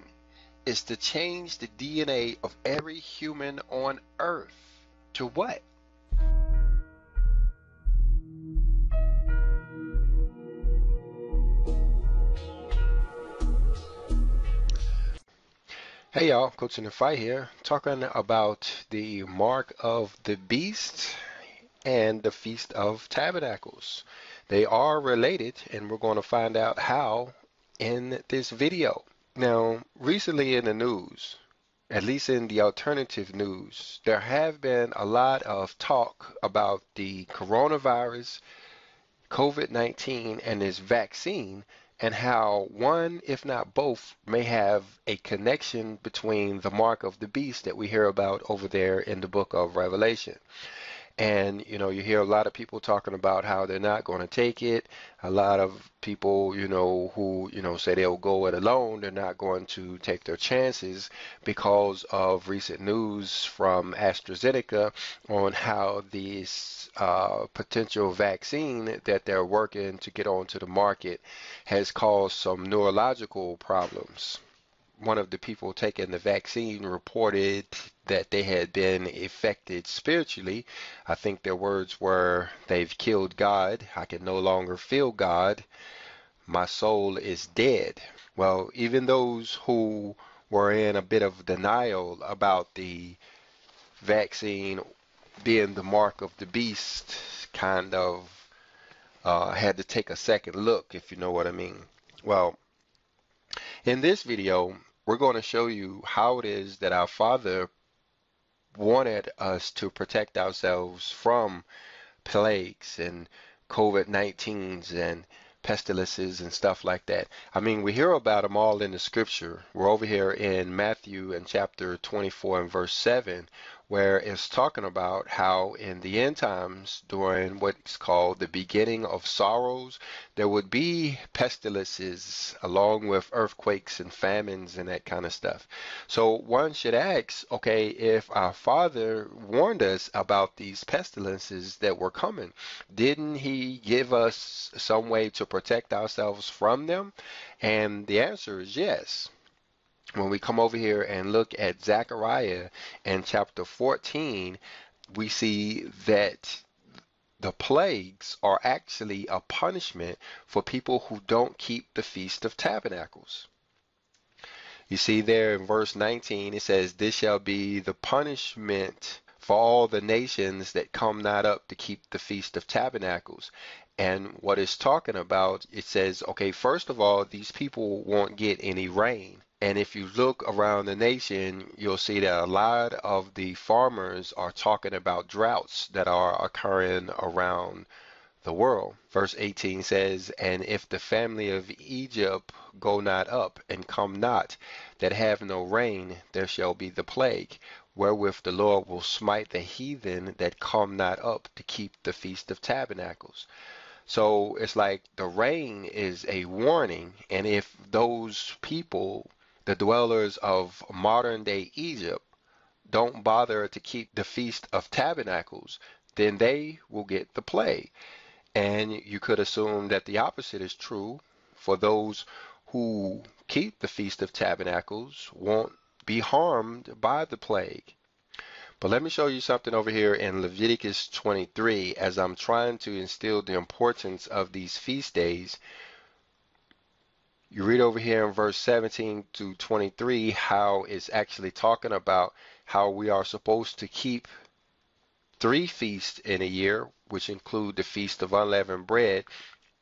is to change the D N A of every human on earth to what? Hey y'all, Coach inthefight here, talking about the mark of the beast and the Feast of Tabernacles. They are related, and we're going to find out how in this video. Now, recently in the news, at least in the alternative news, there have been a lot of talk about the coronavirus, COVID nineteen, and this vaccine, and how one, if not both, may have a connection between the mark of the beast that we hear about over there in the book of Revelation. And, you know, you hear a lot of people talking about how they're not going to take it. A lot of people, you know, who, you know, say they'll go it alone. They're not going to take their chances because of recent news from AstraZeneca on how this uh, potential vaccine that they're working to get onto the market has caused some neurological problems. One of the people taking the vaccine reported that they had been affected spiritually. I think their words were, "They've killed God. I can no longer feel God. My soul is dead." Well, even those who were in a bit of denial about the vaccine being the mark of the beast kind of uh, had to take a second look, if you know what I mean. Well, in this video, we're going to show you how it is that our Father wanted us to protect ourselves from plagues and COVID nineteens and pestilences and stuff like that. I mean, we hear about them all in the scripture. We're over here in Matthew and chapter twenty-four and verse seven, where it's talking about how in the end times, during what's called the beginning of sorrows, there would be pestilences along with earthquakes and famines and that kind of stuff. So one should ask, okay, if our Father warned us about these pestilences that were coming, didn't he give us some way to protect ourselves from them? And the answer is yes. When we come over here and look at Zechariah in chapter fourteen, we see that the plagues are actually a punishment for people who don't keep the Feast of Tabernacles. You see there in verse nineteen, it says, "This shall be the punishment for all the nations that come not up to keep the Feast of Tabernacles." And what it's talking about, it says, okay, first of all, these people won't get any rain. And if you look around the nation, you'll see that a lot of the farmers are talking about droughts that are occurring around the world. Verse eighteen says, "And if the family of Egypt go not up and come not, that have no rain, there shall be the plague, wherewith the Lord will smite the heathen that come not up to keep the Feast of Tabernacles." So it's like the rain is a warning. And if those people, the dwellers of modern-day Egypt, don't bother to keep the Feast of Tabernacles, then they will get the plague. And you could assume that the opposite is true for those who keep the Feast of Tabernacles won't be harmed by the plague. But let me show you something over here in Leviticus twenty-three, as I'm trying to instill the importance of these feast days. You read over here in verse seventeen to twenty-three how it's actually talking about how we are supposed to keep three feasts in a year, which include the Feast of Unleavened Bread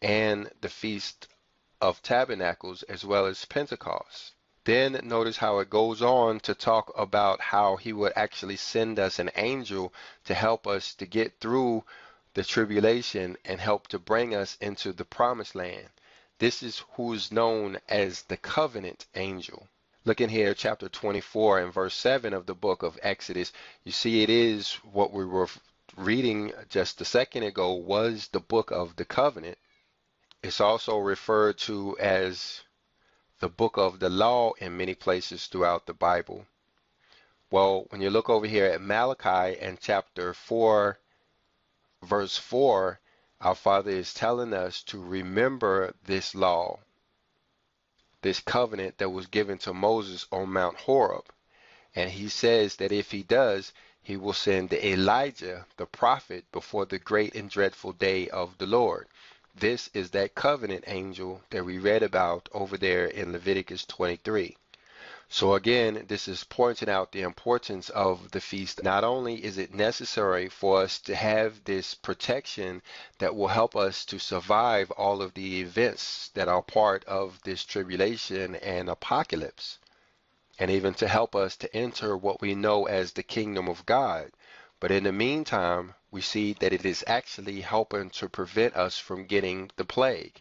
and the Feast of Tabernacles, as well as Pentecost. Then notice how it goes on to talk about how he would actually send us an angel to help us to get through the tribulation and help to bring us into the promised land. This is who's known as the covenant angel. Look in here, chapter twenty-four and verse seven of the book of Exodus. You see, it is what we were reading just a second ago was the book of the covenant. It's also referred to as the book of the law in many places throughout the Bible. Well, when you look over here at Malachi and chapter four, verse four, our Father is telling us to remember this law, this covenant that was given to Moses on Mount Horeb. And he says that if he does, he will send Elijah, the prophet, before the great and dreadful day of the Lord. This is that covenant angel that we read about over there in Leviticus twenty-three. So again, this is pointing out the importance of the feast. Not only is it necessary for us to have this protection that will help us to survive all of the events that are part of this tribulation and apocalypse, and even to help us to enter what we know as the kingdom of God. But in the meantime, we see that it is actually helping to prevent us from getting the plague.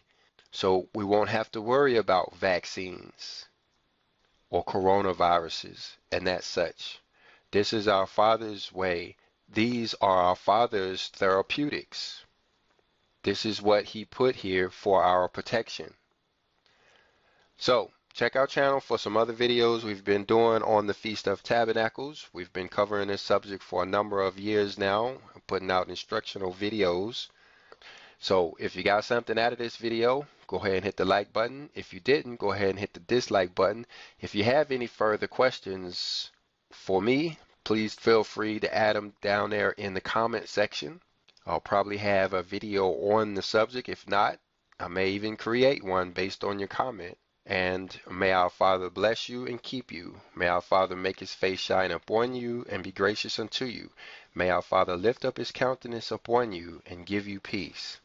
So we won't have to worry about vaccines or coronaviruses and that such. This is our Father's way These are our Father's therapeutics. This is what he put here for our protection. So check our channel for some other videos we've been doing on the Feast of Tabernacles. We've been covering this subject for a number of years now, putting out instructional videos. So if you got something out of this video, go ahead and hit the like button. If you didn't, go ahead and hit the dislike button. If you have any further questions for me, please feel free to add them down there in the comment section. I'll probably have a video on the subject. If not, I may even create one based on your comment. And may our Father bless you and keep you. May our Father make his face shine upon you and be gracious unto you. May our Father lift up his countenance upon you and give you peace.